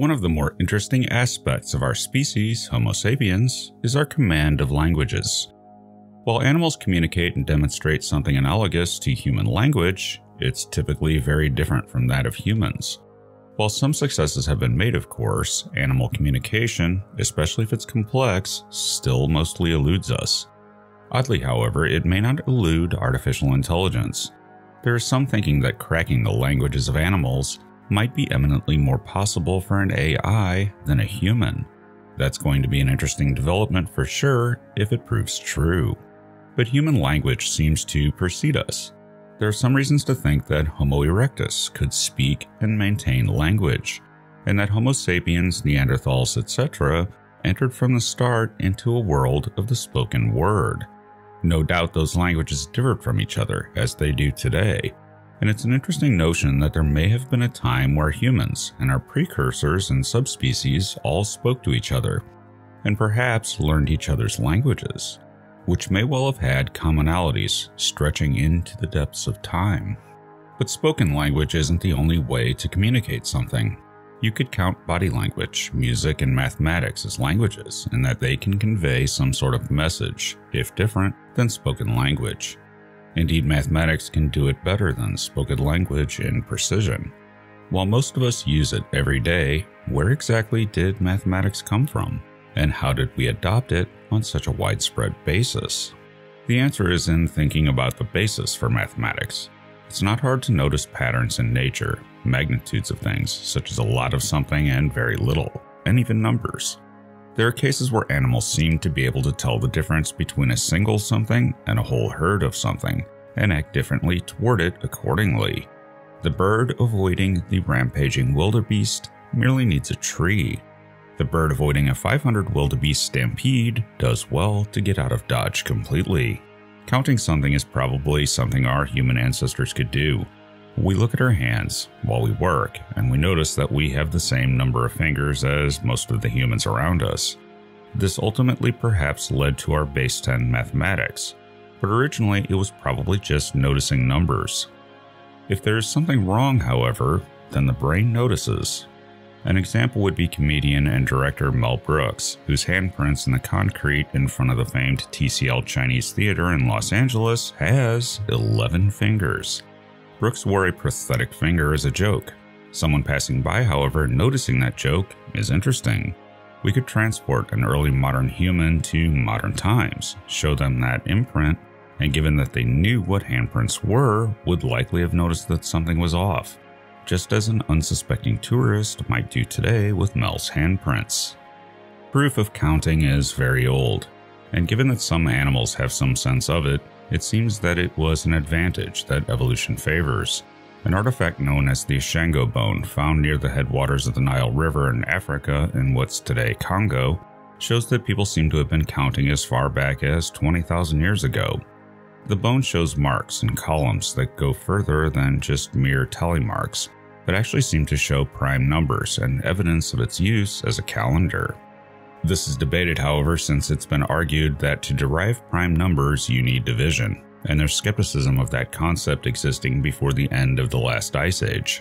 One of the more interesting aspects of our species, Homo sapiens, is our command of languages. While animals communicate and demonstrate something analogous to human language, it's typically very different from that of humans. While some successes have been made, of course, animal communication, especially if it's complex, still mostly eludes us. Oddly, however, it may not elude artificial intelligence. There is some thinking that cracking the languages of animals might be eminently more possible for an AI than a human. That's going to be an interesting development for sure if it proves true. But human language seems to precede us. There are some reasons to think that Homo erectus could speak and maintain language, and that Homo sapiens, Neanderthals, etc. entered from the start into a world of the spoken word. No doubt those languages differed from each other, as they do today, and it's an interesting notion that there may have been a time where humans and our precursors and subspecies all spoke to each other, and perhaps learned each other's languages, which may well have had commonalities stretching into the depths of time. But spoken language isn't the only way to communicate something. You could count body language, music, and mathematics as languages, in that they can convey some sort of message, if different, than spoken language. Indeed, mathematics can do it better than spoken language in precision. While most of us use it every day, where exactly did mathematics come from, and how did we adopt it on such a widespread basis? The answer is in thinking about the basis for mathematics. It's not hard to notice patterns in nature, magnitudes of things, such as a lot of something and very little, and even numbers. There are cases where animals seem to be able to tell the difference between a single something and a whole herd of something, and act differently toward it accordingly. The bird avoiding the rampaging wildebeest merely needs a tree. The bird avoiding a 500 wildebeest stampede does well to get out of Dodge completely. Counting something is probably something our human ancestors could do. We look at our hands while we work, and we notice that we have the same number of fingers as most of the humans around us. This ultimately perhaps led to our base 10 mathematics, but originally it was probably just noticing numbers. If there is something wrong, however, then the brain notices. An example would be comedian and director Mel Brooks, whose handprints in the concrete in front of the famed TCL Chinese Theater in Los Angeles has 11 fingers. Brooks wore a prosthetic finger as a joke. Someone passing by, however, noticing that joke is interesting. We could transport an early modern human to modern times, show them that imprint, and given that they knew what handprints were, would likely have noticed that something was off, just as an unsuspecting tourist might do today with Mel's handprints. Proof of counting is very old, and given that some animals have some sense of it, it seems that it was an advantage that evolution favors. An artifact known as the Ishango bone, found near the headwaters of the Nile river in Africa in what's today Congo, shows that people seem to have been counting as far back as 20,000 years ago. The bone shows marks and columns that go further than just mere tally marks, but actually seem to show prime numbers and evidence of its use as a calendar. This is debated, however, since it's been argued that to derive prime numbers you need division, and there's skepticism of that concept existing before the end of the last ice age,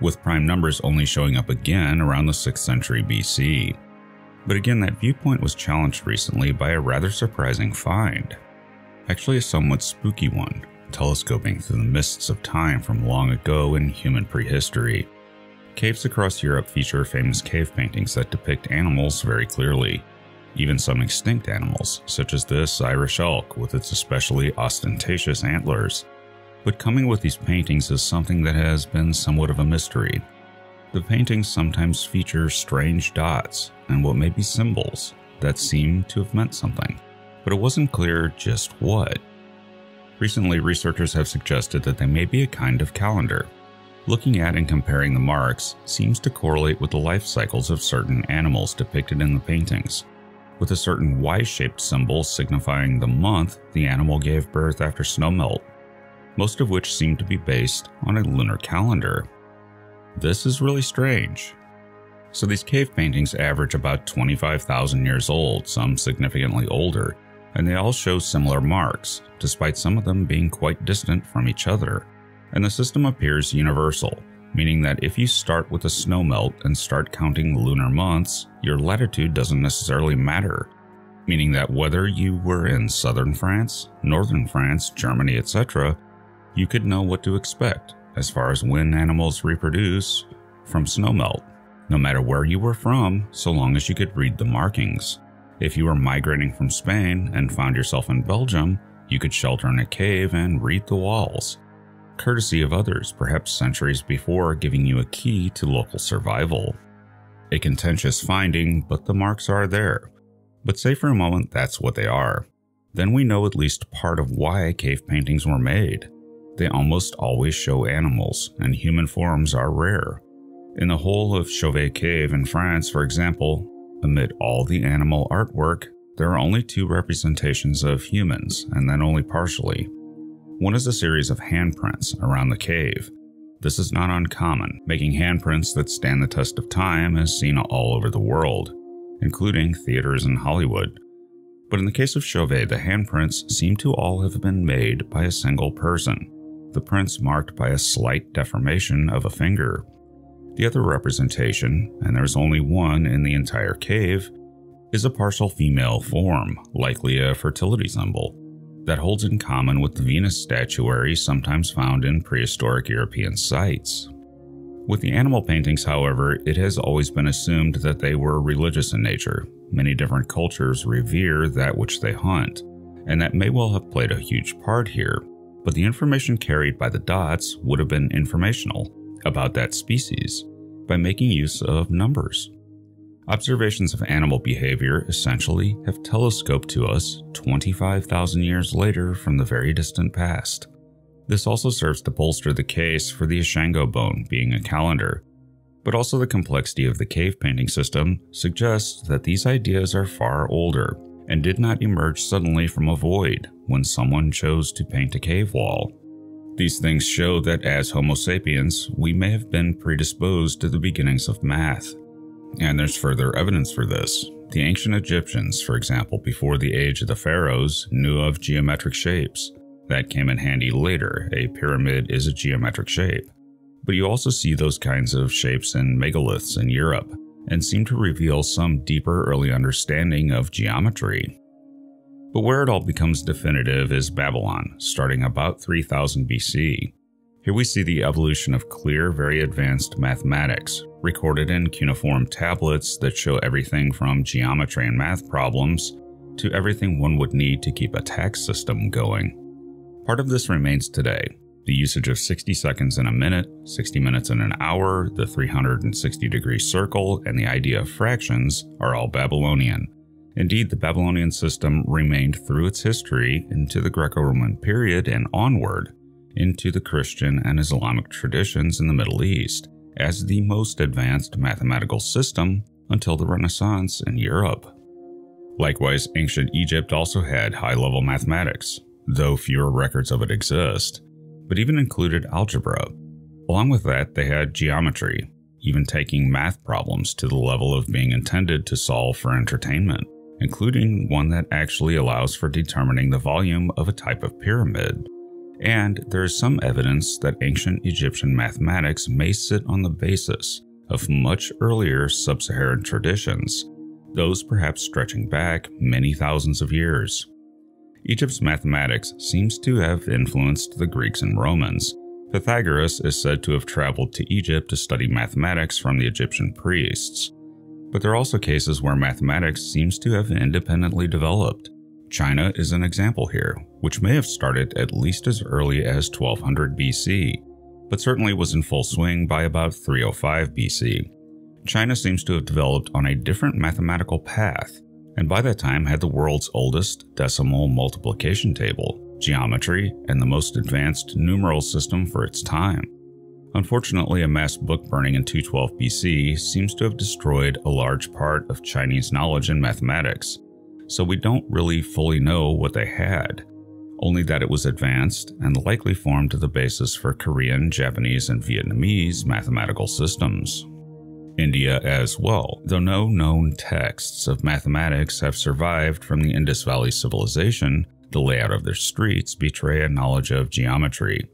with prime numbers only showing up again around the 6th century BC. But again, that viewpoint was challenged recently by a rather surprising find. Actually a somewhat spooky one, telescoping through the mists of time from long ago in human prehistory. Caves across Europe feature famous cave paintings that depict animals very clearly, even some extinct animals, such as this Irish elk with its especially ostentatious antlers. But coming with these paintings is something that has been somewhat of a mystery. The paintings sometimes feature strange dots and what may be symbols that seem to have meant something, but it wasn't clear just what. Recently, researchers have suggested that they may be a kind of calendar. Looking at and comparing the marks seems to correlate with the life cycles of certain animals depicted in the paintings, with a certain Y-shaped symbol signifying the month the animal gave birth after snowmelt, most of which seem to be based on a lunar calendar. This is really strange. So these cave paintings average about 25,000 years old, some significantly older, and they all show similar marks, despite some of them being quite distant from each other. And the system appears universal, meaning that if you start with a snow melt and start counting lunar months, your latitude doesn't necessarily matter, meaning that whether you were in southern France, northern France, Germany, etc., you could know what to expect as far as when animals reproduce from snow melt, no matter where you were from, so long as you could read the markings. If you were migrating from Spain and found yourself in Belgium, you could shelter in a cave and read the walls, courtesy of others, perhaps centuries before, giving you a key to local survival. A contentious finding, but the marks are there. But say for a moment that's what they are. Then we know at least part of why cave paintings were made. They almost always show animals, and human forms are rare. In the whole of Chauvet Cave in France, for example, amid all the animal artwork, there are only two representations of humans, and then only partially. One is a series of handprints around the cave. This is not uncommon, making handprints that stand the test of time as seen all over the world, including theaters in Hollywood. But in the case of Chauvet, the handprints seem to all have been made by a single person, the prints marked by a slight deformation of a finger. The other representation, and there's only one in the entire cave, is a partial female form, likely a fertility symbol, that holds in common with the Venus statuary sometimes found in prehistoric European sites. With the animal paintings, however, it has always been assumed that they were religious in nature. Many different cultures revere that which they hunt, and that may well have played a huge part here, but the information carried by the dots would have been informational about that species by making use of numbers. Observations of animal behavior essentially have telescoped to us 25,000 years later from the very distant past. This also serves to bolster the case for the Ishango bone being a calendar, but also the complexity of the cave painting system suggests that these ideas are far older and did not emerge suddenly from a void when someone chose to paint a cave wall. These things show that as Homo sapiens, we may have been predisposed to the beginnings of math. And there's further evidence for this. The ancient Egyptians, for example, before the age of the pharaohs, knew of geometric shapes. That came in handy later. A pyramid is a geometric shape. But you also see those kinds of shapes in megaliths in Europe, and seem to reveal some deeper early understanding of geometry. But where it all becomes definitive is Babylon, starting about 3000 BC. Here we see the evolution of clear, very advanced mathematics, recorded in cuneiform tablets that show everything from geometry and math problems to everything one would need to keep a tax system going. Part of this remains today, the usage of 60 seconds in a minute, 60 minutes in an hour, the 360-degree circle, and the idea of fractions are all Babylonian. Indeed, the Babylonian system remained through its history into the Greco-Roman period and onward, into the Christian and Islamic traditions in the Middle East as the most advanced mathematical system until the Renaissance in Europe. Likewise, ancient Egypt also had high-level mathematics, though fewer records of it exist, but even included algebra. Along with that, they had geometry, even taking math problems to the level of being intended to solve for entertainment, including one that actually allows for determining the volume of a type of pyramid. And there is some evidence that ancient Egyptian mathematics may sit on the basis of much earlier sub-Saharan traditions, those perhaps stretching back many thousands of years. Egypt's mathematics seems to have influenced the Greeks and Romans. Pythagoras is said to have traveled to Egypt to study mathematics from the Egyptian priests, but there are also cases where mathematics seems to have independently developed. China is an example here, which may have started at least as early as 1200 BC, but certainly was in full swing by about 305 BC. China seems to have developed on a different mathematical path, and by that time had the world's oldest decimal multiplication table, geometry, and the most advanced numeral system for its time. Unfortunately, a mass book burning in 212 BC seems to have destroyed a large part of Chinese knowledge in mathematics, so we don't really fully know what they had, only that it was advanced and likely formed the basis for Korean, Japanese, and Vietnamese mathematical systems. India as well, though no known texts of mathematics have survived from the Indus Valley civilization, the layout of their streets betray a knowledge of geometry.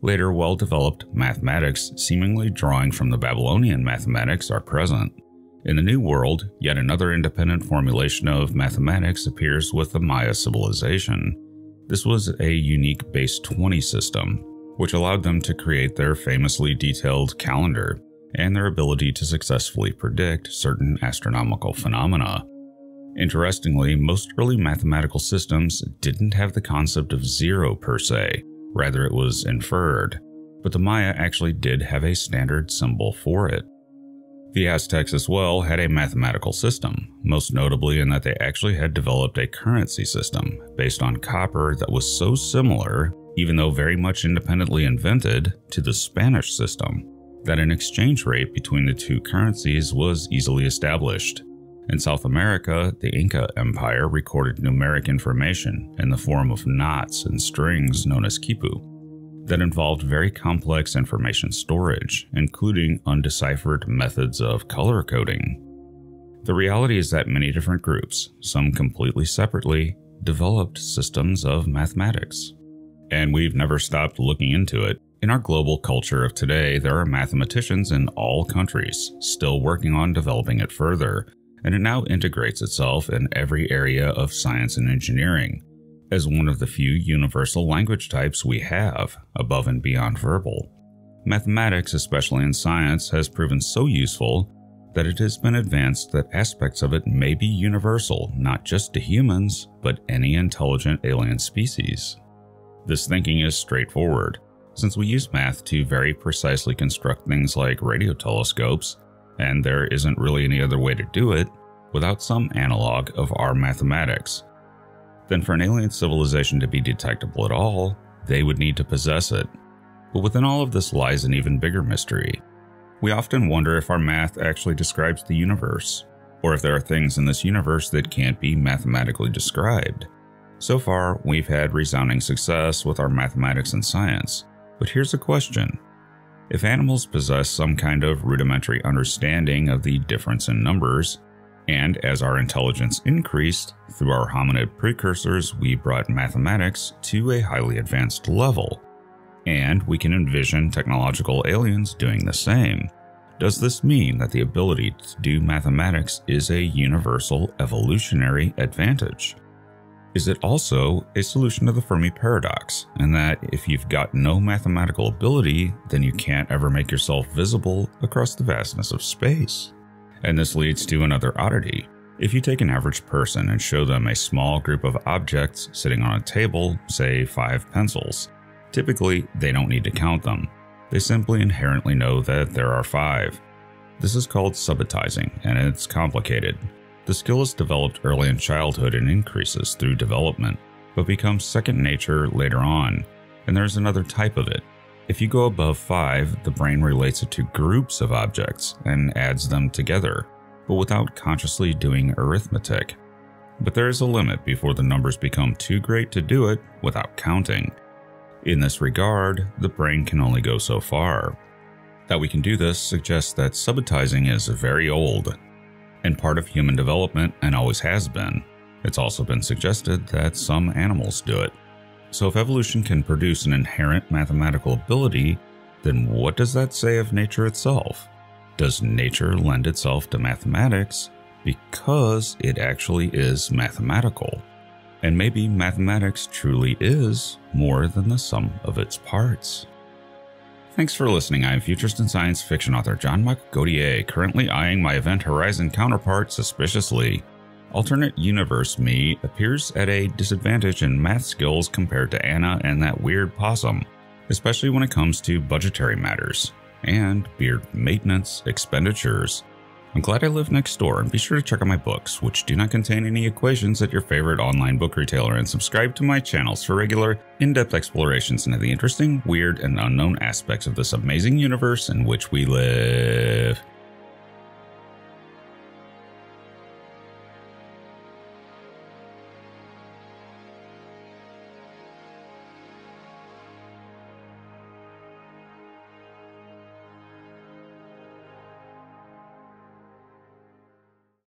Later well-developed mathematics, seemingly drawing from the Babylonian mathematics, are present. In the New World, yet another independent formulation of mathematics appears with the Maya civilization. This was a unique base 20 system, which allowed them to create their famously detailed calendar and their ability to successfully predict certain astronomical phenomena. Interestingly, most early mathematical systems didn't have the concept of zero per se, rather it was inferred, but the Maya actually did have a standard symbol for it. The Aztecs as well had a mathematical system, most notably in that they actually had developed a currency system based on copper that was so similar, even though very much independently invented, to the Spanish system, that an exchange rate between the two currencies was easily established. In South America, the Inca Empire recorded numeric information in the form of knots and strings known as quipu that involved very complex information storage, including undeciphered methods of color coding. The reality is that many different groups, some completely separately, developed systems of mathematics. And we've never stopped looking into it. In our global culture of today, there are mathematicians in all countries still working on developing it further, and it now integrates itself in every area of science and engineering, as one of the few universal language types we have, above and beyond verbal. Mathematics, especially in science, has proven so useful that it has been advanced that aspects of it may be universal, not just to humans, but any intelligent alien species. This thinking is straightforward, since we use math to very precisely construct things like radio telescopes, and there isn't really any other way to do it without some analog of our mathematics. Then for an alien civilization to be detectable at all, they would need to possess it. But within all of this lies an even bigger mystery. We often wonder if our math actually describes the universe, or if there are things in this universe that can't be mathematically described. So far, we've had resounding success with our mathematics and science, but here's a question. If animals possess some kind of rudimentary understanding of the difference in numbers, and as our intelligence increased, through our hominid precursors we brought mathematics to a highly advanced level, and we can envision technological aliens doing the same, does this mean that the ability to do mathematics is a universal evolutionary advantage? Is it also a solution to the Fermi paradox, in that if you've got no mathematical ability, then you can't ever make yourself visible across the vastness of space? And this leads to another oddity. If you take an average person and show them a small group of objects sitting on a table, say 5 pencils, typically they don't need to count them. They simply inherently know that there are 5. This is called subitizing, and it's complicated. The skill is developed early in childhood and increases through development, but becomes second nature later on, and there's another type of it. If you go above 5, the brain relates it to groups of objects and adds them together, but without consciously doing arithmetic. But there is a limit before the numbers become too great to do it without counting. In this regard, the brain can only go so far. That we can do this suggests that subitizing is very old, and part of human development and always has been. It's also been suggested that some animals do it. So if evolution can produce an inherent mathematical ability, then what does that say of nature itself? Does nature lend itself to mathematics because it actually is mathematical? And maybe mathematics truly is more than the sum of its parts. Thanks for listening. I am futurist and science fiction author John Michael Godier, currently eyeing my Event Horizon counterpart suspiciously. Alternate universe me appears at a disadvantage in math skills compared to Anna and that weird possum, especially when it comes to budgetary matters and beard maintenance expenditures. I'm glad I live next door, and be sure to check out my books, which do not contain any equations, at your favorite online book retailer, and subscribe to my channels for regular, in-depth explorations into the interesting, weird, and unknown aspects of this amazing universe in which we live.